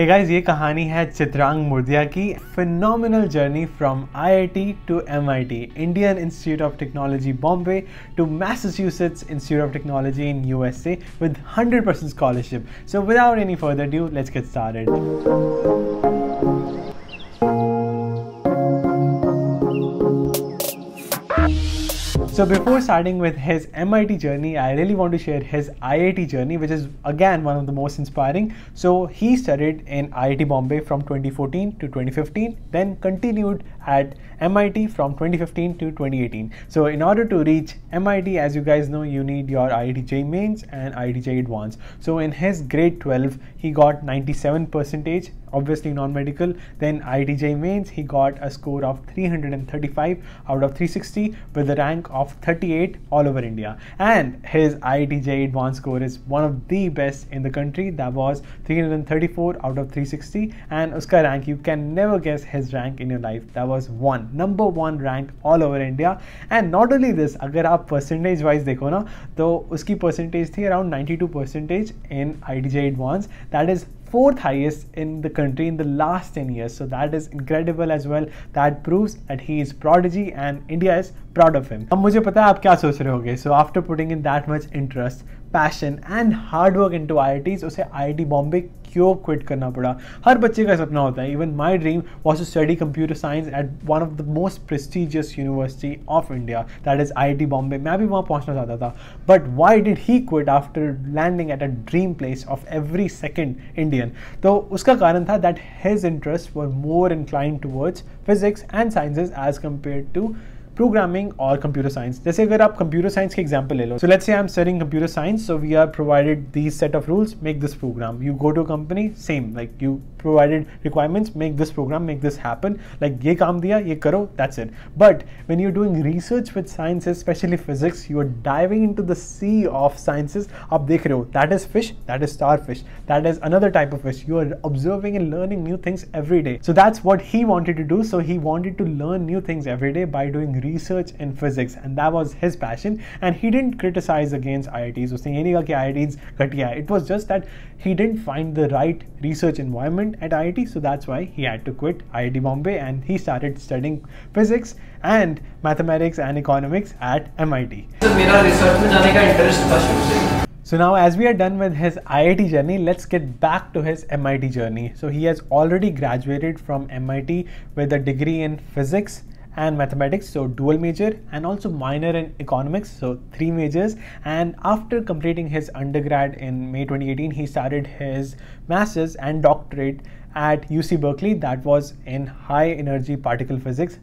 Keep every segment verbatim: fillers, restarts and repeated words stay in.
Hey guys, ये कहानी है चित्रांग मुर्दिया की phenomenal journey from I I T to M I T, Indian Institute of Technology Bombay to Massachusetts Institute of Technology in U S A with one hundred percent scholarship. So without any further ado, let's get started. So before starting with his M I T journey, I really want to share his I I T journey, which is again one of the most inspiring. So he studied in I I T Bombay from twenty fourteen to twenty fifteen, then continued at M I T from twenty fifteen to twenty eighteen. So in order to reach M I T, as you guys know, you need your I I T J E E mains and I I T J E E advanced. So in his grade twelve, he got ninety-seven percentage, obviously non-medical. Then I I T J E E mains, he got a score of three hundred thirty-five out of three hundred sixty with a rank of thirty-eight all over India, and his I I T J E E advanced score is one of the best in the country. That was three hundred thirty-four out of three hundred sixty, and uska rank, you can never guess his rank in your life. That was one number one rank all over India. And not only this, agar aap percentage wise dekho na, to uski percentage thi around ninety-two percentage in I I T J E E advanced. That is fourth highest in the country in the last ten years. So that is incredible as well. That proves that he is prodigy and India is proud of him. Ab mujhe pata hai aap kya soch rahe hoge. So after putting in that much interest, passion and hard work into I I Ts, उसे I I T Bombay क्यों quit करना पड़ा? हर बच्चे का सपना होता है. Even my dream was to study computer science at one of the most prestigious university of India, that is I I T Bombay. मैं भी वहाँ पहुँचना चाहता था. But why did he quit after landing at a dream place of every second Indian? तो उसका कारण था that his interests were more inclined towards physics and sciences as compared to programming or computer science. जैसे अगर आप computer science के example ले लो. So let's say I'm studying computer science. So we are provided these set of rules, make this program. You go to a company, same. Like you provided requirements, make this program, make this happen. Like ये काम दिया, ये करो, that's it. But when you're doing research with sciences, especially physics, you are diving into the sea of sciences. आप देख रहे हो, that is fish, that is starfish, that is another type of fish. You are observing and learning new things every day. So that's what he wanted to do. So he wanted to learn new things every day by doing research. research in physics, and that was his passion. And he didn't criticize against I I Ts. Usne ye nahi kaha ki I I Ts ghatiya. It was just that he didn't find the right research environment at I I T, so that's why he had to quit I I T Bombay and he started studying physics and mathematics and economics at M I T. So mera research mein jaane ka interest tha shuru se. So now, as we are done with his I I T journey, let's get back to his M I T journey. So he has already graduated from M I T with a degree in physics and mathematics, so dual major, and also minor in economics, so three majors. And after completing his undergrad in May twenty eighteen, he started his master's and doctorate at U C Berkeley, that was in high energy particle physics,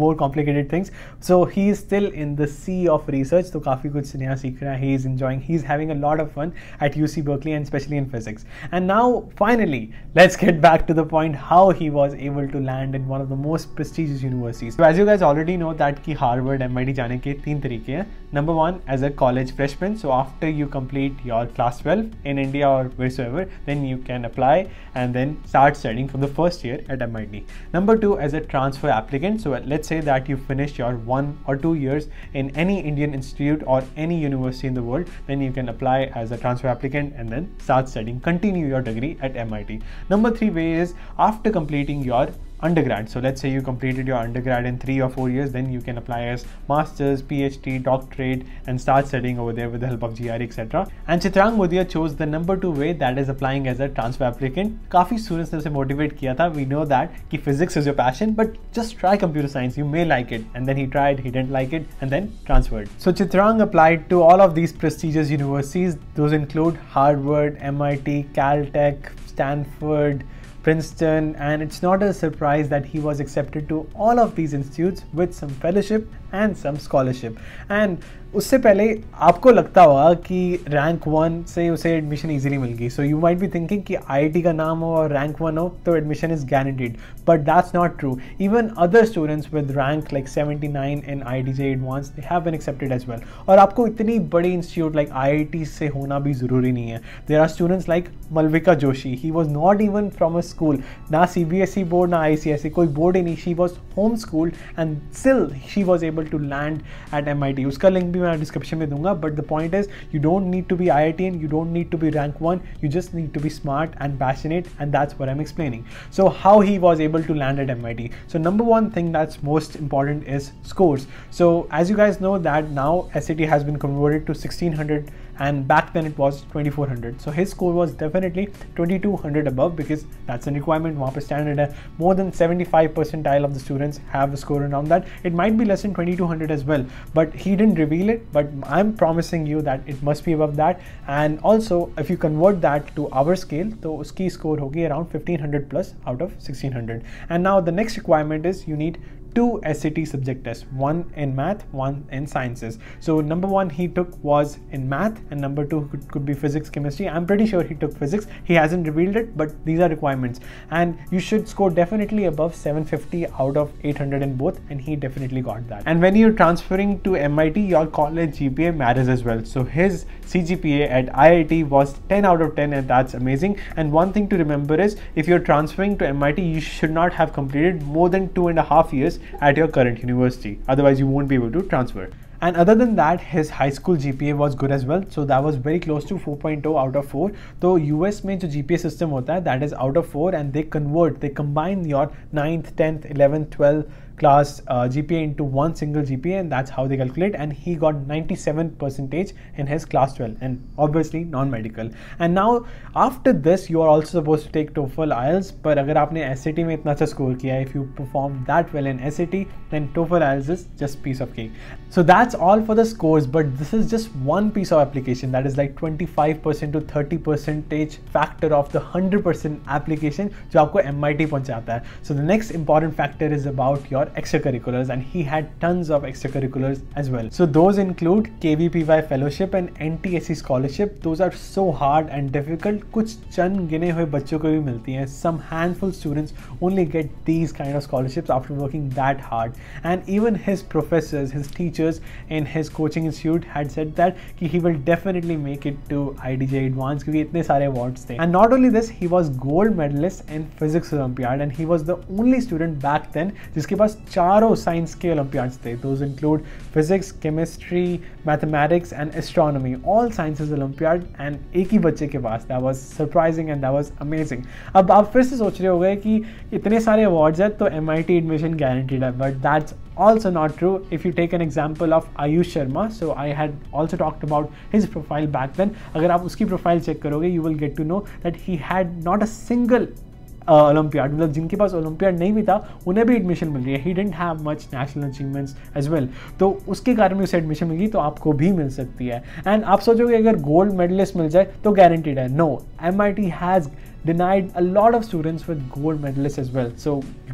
more complicated things. So he is still in the sea of research, so काफी कुछ नया सीख रहा है. He is enjoying, he is having a lot of fun at U C Berkeley and especially in physics. And now finally, let's get back to the point how he was able to land in one of the most prestigious universities. So as you guys already know that ki Harvard, M I T जाने के तीन तरीके हैं. Number one, as a college freshman, so after you complete your class twelve in India or wheresoever, then you can apply and then start studying for the first year at M I T. Number two, as a transfer applicant, so let's say that you finish your one or two years in any Indian institute or any university in the world, then you can apply as a transfer applicant and then start studying, continue your degree at M I T. Number three way is after completing your undergrad. So let's say you completed your undergrad in three or four years, then you can apply as master's, PhD, doctorate, and start studying over there with the help of G R E, et cetera. And Chitraang Murdia chose the number two way, that is applying as a transfer applicant. Kafi students ne usse motivate kiya tha. We know that ki physics is your passion, but just try computer science. You may like it. And then he tried. He didn't like it, and then transferred. So Chitraang applied to all of these prestigious universities. Those include Harvard, M I T, Caltech, Stanford, Princeton, and it's not a surprise that he was accepted to all of these institutes with some fellowship and some scholarship. And उससे पहले आपको लगता हुआ कि rank one से उसे admission easily मिल गई. So you might be thinking कि आईआईटी का नाम हो और रैंक वन हो तो admission is guaranteed, but that's not true. Even other students with rank like seventy nine in IIT JEE Advanced, they have been accepted as well. और आपको इतनी बड़ी इंस्टीट्यूट लाइक आईआईटी से होना भी ज़रूरी नहीं है. There are students like Malvika Joshi. He was not even from a school, ना C B S E board ना आई सी एस ई, कोई बोर्ड ही नहीं. She was home schooled and still she was able to land at M I T. उसका link भी मैं description में दूंगा, but the point is you don't need to be IITian, you don't need to be rank one, you just need to be smart and passionate, and that's what I am explaining. So how he was able to land at M I T. So number one thing that's most important is scores. So as you guys know that now S A T has been converted to sixteen hundred and back then it was twenty-four hundred. So his score was definitely twenty-two hundred above because that's a requirement. Wahan pe standard hai. More than seventy-five percentile of the students have a score around that. It might be less than twenty-two hundred as well, but he didn't reveal it, but I'm promising you that it must be above that. And also if you convert that to our scale, to uski score hogi around fifteen hundred plus out of sixteen hundred. And now the next requirement is you need two S A T subject tests, one in math, one in sciences. So number one he took was in math, and number two could, could be physics, chemistry. I'm pretty sure he took physics. He hasn't revealed it, but these are requirements. And you should score definitely above seven fifty out of eight hundred in both, and he definitely got that. And when you're transferring to M I T, your college G P A matters as well. So his C G P A at I I T was ten out of ten, and that's amazing. And one thing to remember is if you're transferring to M I T, you should not have completed more than two and a half years at your current university, otherwise you won't be able to transfer. And other than that, his high school G P A was good as well. So that was very close to four point zero out of four. So U S में जो G P A system होता है, that is out of four, and they convert, they combine your ninth, tenth, eleventh, twelfth class uh, G P A into one single G P A, and that's how they calculate. And he got ninety-seven percentage in his class twelve, and obviously non-medical. And now after this you are also supposed to take TOEFL, I E L T S, but अगर आपने S A T में इतना अच्छा score किया, if you perform that well in S A T, then TOEFL I E L T S is just piece of cake. So that's all for the scores, but this is just one piece of application. That is like twenty-five percent to thirty percentage factor of the one hundred percent application जो आपको M I T पहुंचाता है. So the next important factor is about your extracurriculars, and he had tons of extracurriculars as well. So those include K V P Y fellowship and N T S E scholarship. Those are so hard and difficult. कुछ चंद गिने हुए बच्चों को भी मिलती हैं. Some handful students only get these kind of scholarships after working that hard. And even his professors, his teachers in his coaching institute had said that कि he will definitely make it to I I T J E E advanced क्योंकि इतने सारे awards थे. And not only this, he was gold medalist in physics Olympiad, and he was the only student back then जिसके पास चारों science के olympiads थे. Those include physics, chemistry, mathematics and astronomy, all sciences olympiad, and एक ही बच्चे के पास. That was surprising and that was amazing. अब आप फिर से सोच रहे हो गए कि इतने सारे अवार्ड्स हैं तो एमआईटी एडमिशन गारंटीड है, but that's also not true. If you take an example of Ayush Sharma, so I had also talked about his profile back then. अगर आप उसकी प्रोफाइल चेक करोगे, you will get to know that he had not a single olympiad. मतलब जिनके पास olympiad नहीं भी था उन्हें भी एडमिशन मिल रही है. He didn't have much national achievements as well, तो उसके कारण भी उसे एडमिशन मिली, तो आपको भी मिल सकती है. एंड आप सोचोगे अगर गोल्ड मेडलिस्ट मिल जाए तो गारंटीड है. No, M I T has denied a lot of students with gold medalists as well. So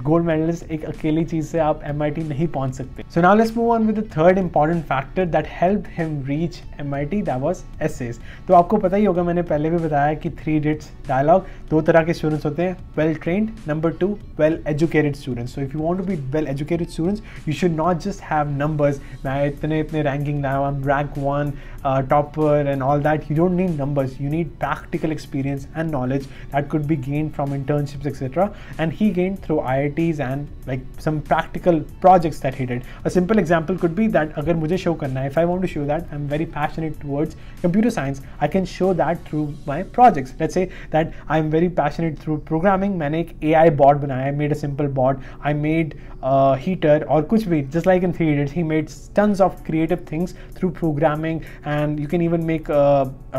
gold medalist एक अकेली चीज़ से आप M I T नहीं पहुंच सकते. So now let's move on with the third important factor that helped him reach M I T, that was essays. तो आपको पता ही होगा, मैंने पहले भी बताया कि three idiots dialogue, दो तरह के students होते हैं, well trained, number two well educated students. So if you want to be well educated students, you should not just have numbers. मैं इतने इतने ranking लाया, I'm rank one, uh, topper and all that. You don't need numbers. You need practical experience and knowledge that could be gained from internships, et cetera. And he gained through I I Ts and like some practical projects that he did. A simple example could be that अगर मुझे show करना है, if I want to show that I'm very passionate towards computer science, I can show that through my projects. Let's say that I'm very passionate through programming. मैंने एक A I bot बनाया, I made a simple bot, I made a heater or कुछ भी. Just like in three Idiots, he made tons of creative things through programming, and you can even make a,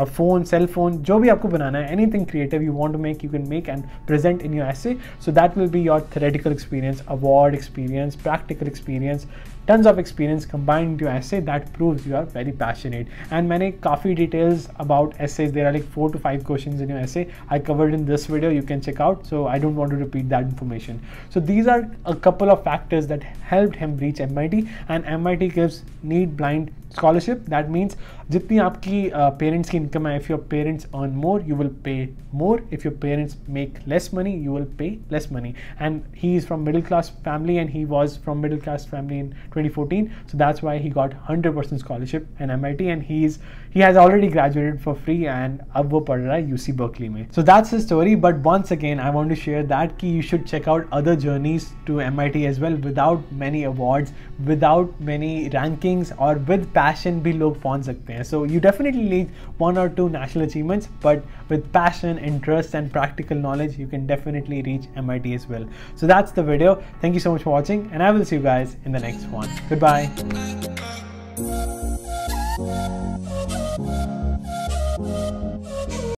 a phone, cell phone, जो भी आपको बनाना है, anything creative you want to make, you can make and present in your essay. So that will be your theoretical experience, award experience, practical experience, tons of experience combined into your essay. That proves you are very passionate. And मैंने काफ़ी details about essays, there are like four to five questions in your essay, I covered in this video, you can check out. So I don't want to repeat that information. So these are a couple of factors that helped him reach M I T, and M I T gives need blind scholarship. That means जितनी आपकी parents की income है, if your parents earn more you will pay more, if your parents make less money you will pay less money. And he is from middle class family, and he was from middle class family in twenty fourteen. So that's why he got one hundred percent scholarship in M I T, and he's he has already graduated for free and ab wo pad raha hai U C Berkeley mein. So that's his story. But once again, I want to share that ki you should check out other journeys to M I T as well, without many awards, without many rankings, or with passion bhi log pahunch sakte hain. So you definitely need one or two national achievements, but with passion, interest and practical knowledge, you can definitely reach M I T as well. So that's the video. Thank you so much for watching, and I will see you guys in the next one. Goodbye.